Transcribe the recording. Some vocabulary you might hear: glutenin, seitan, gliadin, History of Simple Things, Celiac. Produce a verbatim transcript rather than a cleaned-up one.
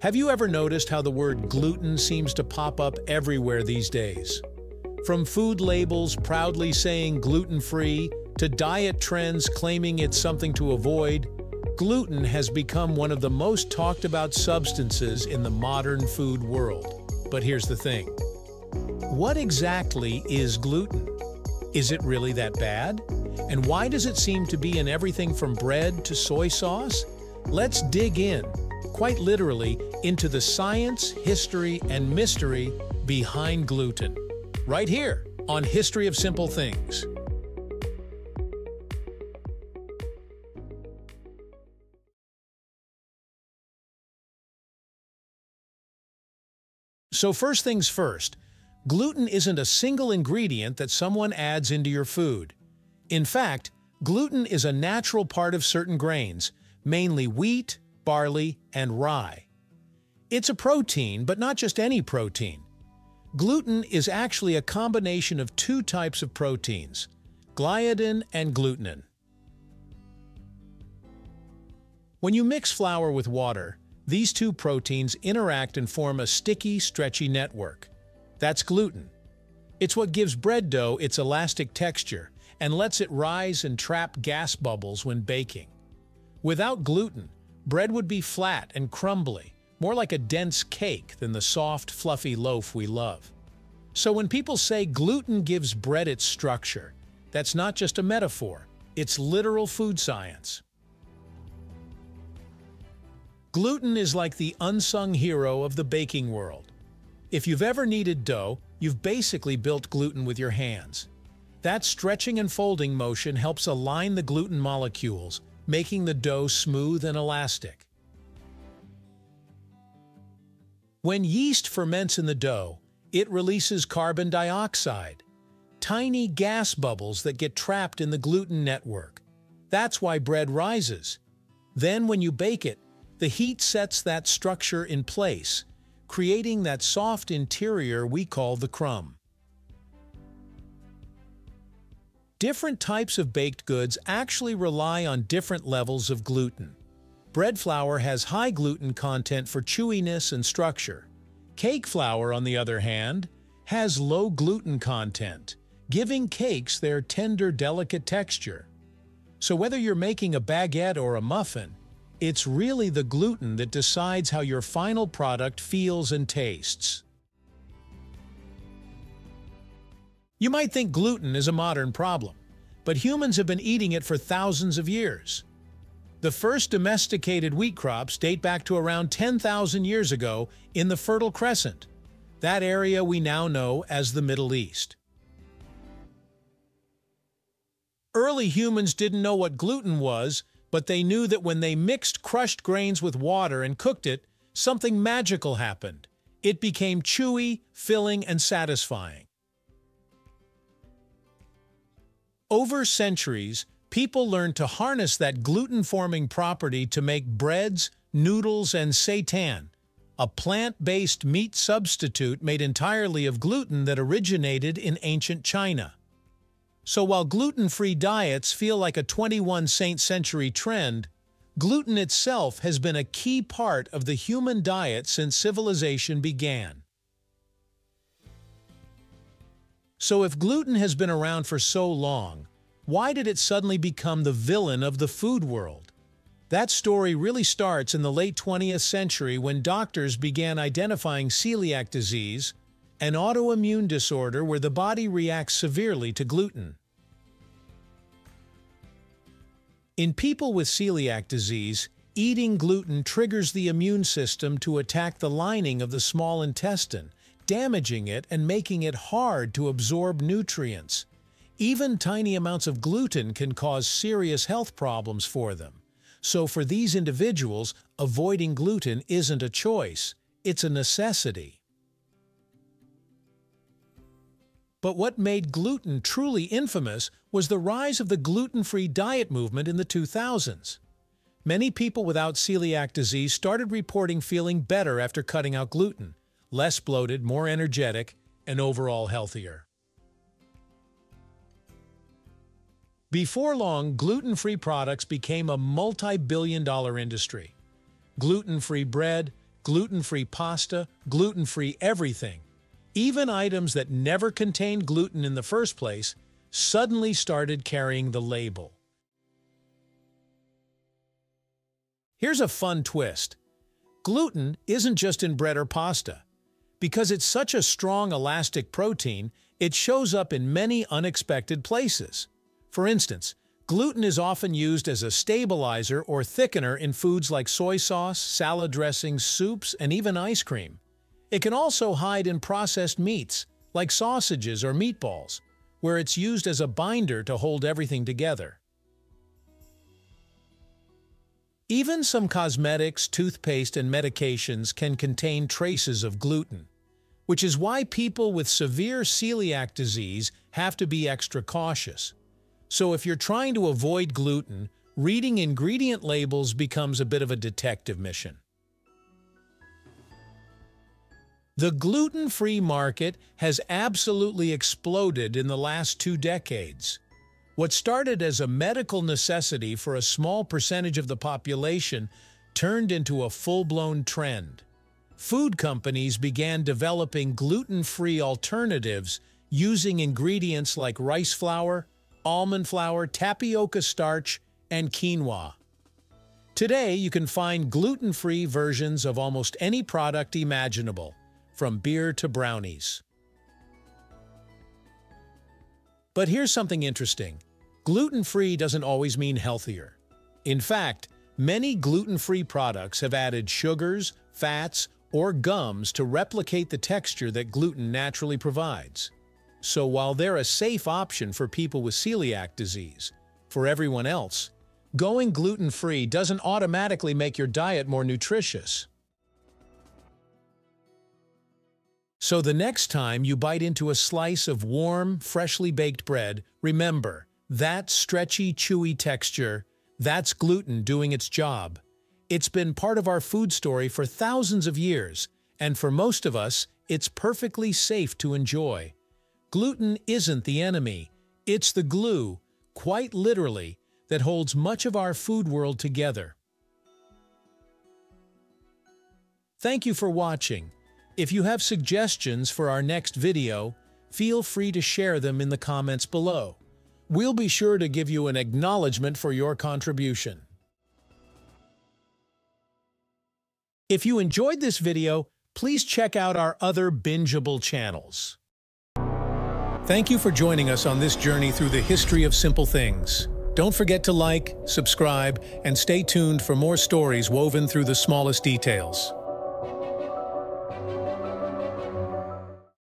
Have you ever noticed how the word gluten seems to pop up everywhere these days? From food labels proudly saying gluten-free to diet trends claiming it's something to avoid, gluten has become one of the most talked about substances in the modern food world. But here's the thing. What exactly is gluten? Is it really that bad? And why does it seem to be in everything from bread to soy sauce? Let's dig in, quite literally, into the science, history, and mystery behind gluten. Right here on History of Simple Things. So first things first, gluten isn't a single ingredient that someone adds into your food. In fact, gluten is a natural part of certain grains, mainly wheat, barley, and rye. It's a protein, but not just any protein. Gluten is actually a combination of two types of proteins, gliadin and glutenin. When you mix flour with water, these two proteins interact and form a sticky, stretchy network. That's gluten. It's what gives bread dough its elastic texture and lets it rise and trap gas bubbles when baking. Without gluten, bread would be flat and crumbly, more like a dense cake than the soft, fluffy loaf we love. So when people say gluten gives bread its structure, that's not just a metaphor, it's literal food science. Gluten is like the unsung hero of the baking world. If you've ever kneaded dough, you've basically built gluten with your hands. That stretching and folding motion helps align the gluten molecules, making the dough smooth and elastic. When yeast ferments in the dough, it releases carbon dioxide, tiny gas bubbles that get trapped in the gluten network. That's why bread rises. Then when you bake it, the heat sets that structure in place, creating that soft interior we call the crumb. Different types of baked goods actually rely on different levels of gluten. Bread flour has high gluten content for chewiness and structure. Cake flour, on the other hand, has low gluten content, giving cakes their tender, delicate texture. So whether you're making a baguette or a muffin, it's really the gluten that decides how your final product feels and tastes. You might think gluten is a modern problem, but humans have been eating it for thousands of years. The first domesticated wheat crops date back to around ten thousand years ago in the Fertile Crescent, that area we now know as the Middle East. Early humans didn't know what gluten was, but they knew that when they mixed crushed grains with water and cooked it, something magical happened. It became chewy, filling, and satisfying. Over centuries, people learned to harness that gluten-forming property to make breads, noodles, and seitan, a plant-based meat substitute made entirely of gluten that originated in ancient China. So while gluten-free diets feel like a twenty-first century trend, gluten itself has been a key part of the human diet since civilization began. So if gluten has been around for so long, why did it suddenly become the villain of the food world? That story really starts in the late twentieth century when doctors began identifying celiac disease, an autoimmune disorder where the body reacts severely to gluten. In people with celiac disease, eating gluten triggers the immune system to attack the lining of the small intestine, damaging it and making it hard to absorb nutrients. Even tiny amounts of gluten can cause serious health problems for them. So for these individuals, avoiding gluten isn't a choice, it's a necessity. But what made gluten truly infamous was the rise of the gluten-free diet movement in the two thousands. Many people without celiac disease started reporting feeling better after cutting out gluten, less bloated, more energetic, and overall healthier. Before long, gluten-free products became a multi-billion dollar industry. Gluten-free bread, gluten-free pasta, gluten-free everything. Even items that never contained gluten in the first place suddenly started carrying the label. Here's a fun twist. Gluten isn't just in bread or pasta. Because it's such a strong elastic protein, it shows up in many unexpected places. For instance, gluten is often used as a stabilizer or thickener in foods like soy sauce, salad dressings, soups, and even ice cream. It can also hide in processed meats, like sausages or meatballs, where it's used as a binder to hold everything together. Even some cosmetics, toothpaste, and medications can contain traces of gluten, which is why people with severe celiac disease have to be extra cautious. So if you're trying to avoid gluten, reading ingredient labels becomes a bit of a detective mission. The gluten-free market has absolutely exploded in the last two decades. What started as a medical necessity for a small percentage of the population turned into a full-blown trend. Food companies began developing gluten-free alternatives using ingredients like rice flour, almond flour, tapioca starch, and quinoa. Today, you can find gluten-free versions of almost any product imaginable, from beer to brownies. But here's something interesting. Gluten-free doesn't always mean healthier. In fact, many gluten-free products have added sugars, fats, or gums to replicate the texture that gluten naturally provides. So while they're a safe option for people with celiac disease, for everyone else, going gluten-free doesn't automatically make your diet more nutritious. So the next time you bite into a slice of warm, freshly baked bread, remember, that stretchy, chewy texture, that's gluten doing its job. It's been part of our food story for thousands of years, and for most of us, it's perfectly safe to enjoy. Gluten isn't the enemy. It's the glue, quite literally, that holds much of our food world together. Thank you for watching. If you have suggestions for our next video, feel free to share them in the comments below. We'll be sure to give you an acknowledgement for your contribution. If you enjoyed this video, please check out our other bingeable channels. Thank you for joining us on this journey through the history of simple things. Don't forget to like, subscribe, and stay tuned for more stories woven through the smallest details.